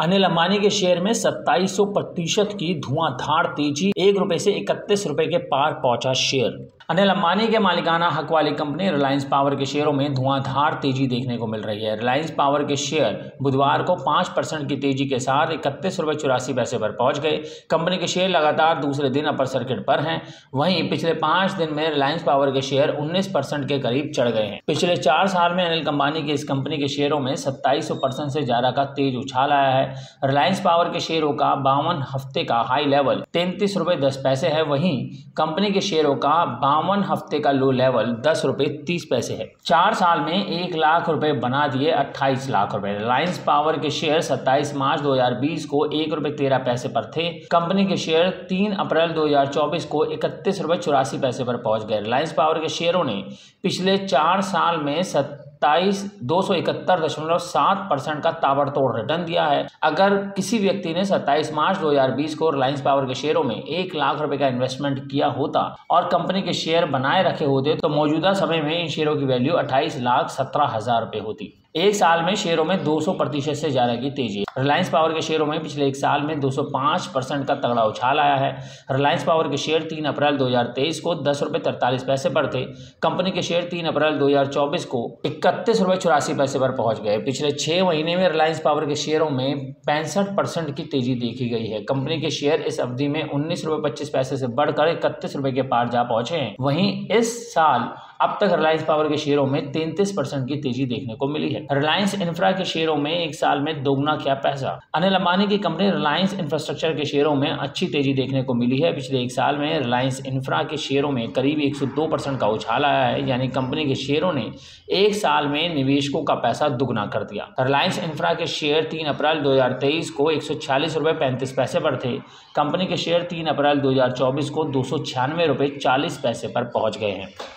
अनिल अंबानी के शेयर में 2700% की धुआंधार तेजी, ₹1 से 31 रुपये के पार पहुंचा शेयर। अनिल अंबानी के मालिकाना हक वाली कंपनी रिलायंस पावर के शेयरों में धुआंधार तेजी देखने को मिल रही है। रिलायंस पावर के शेयर बुधवार को 5% की तेजी के साथ ₹31.84 पर पहुंच गए। कंपनी के शेयर लगातार दूसरे दिन अपर सर्किट पर हैं। वहीं पिछले 5 दिन में रिलायंस पावर के शेयर 19% के करीब चढ़ गए हैं। पिछले 4 साल में अनिल अंबानी की इस कंपनी के शेयरों में 2700% से ज़्यादा का तेज उछाल आया है। रिलायंस पावर के शेयरों का 52 हफ्ते का हाई लेवल ₹33.10 है। वहीं कंपनी के शेयरों का 52 हफ्ते का लो लेवल ₹10.30 है। 4 साल में 1 लाख रुपए बना दिए 28 लाख रुपए। रिलायंस पावर के शेयर 27 मार्च 2020 को ₹1.13 पर थे। कंपनी के शेयर 3 अप्रैल 2024 को ₹31.84 पर पहुंच गए। रिलायंस पावर के शेयरों ने पिछले 4 साल में 271.7% का ताबड़तोड़ रिटर्न दिया है। अगर किसी व्यक्ति ने 27 मार्च 2020 को रिलायंस पावर के शेयरों में 1 लाख रुपए का इन्वेस्टमेंट किया होता और कंपनी के शेयर बनाए रखे होते तो मौजूदा समय में इन शेयरों की वैल्यू 28,17,000 रुपए होती। 1 साल में शेयरों में 200% से ज़्यादा की तेजी। रिलायंस पावर के शेयरों में पिछले 1 साल में 205% का तगड़ा उछाल आया है। रिलायंस पावर के शेयर 3 अप्रैल 2023 को ₹10.43 पर थे। कंपनी के शेयर 3 अप्रैल 2024 को ₹31.84 पर पहुंच गए। पिछले 6 महीने में रिलायंस पावर के शेयरों में 65% की तेजी देखी गई है। कंपनी के शेयर इस अवधि में ₹19.25 से बढ़कर ₹31 के पार जा पहुँचे हैं। वहीं इस साल अब तक रिलायंस पावर के शेयरों में 33% की तेजी देखने को मिली है। रिलायंस इंफ्रा के शेयरों में 1 साल में दोगुना क्या पैसा। अनिल अंबानी की कंपनी रिलायंस इंफ्रास्ट्रक्चर के शेयरों में अच्छी तेजी देखने को मिली है। पिछले 1 साल में रिलायंस इंफ्रा के शेयरों में करीब 102% का उछाल आया है। यानी कंपनी के शेयरों ने 1 साल में निवेशकों का पैसा दुगुना कर दिया। रिलायंस इंफ्रा के शेयर 3 अप्रैल 2023 को ₹146.35 पर थे। कंपनी के शेयर 3 अप्रैल 2024 को ₹296.40 पर पहुँच गए हैं।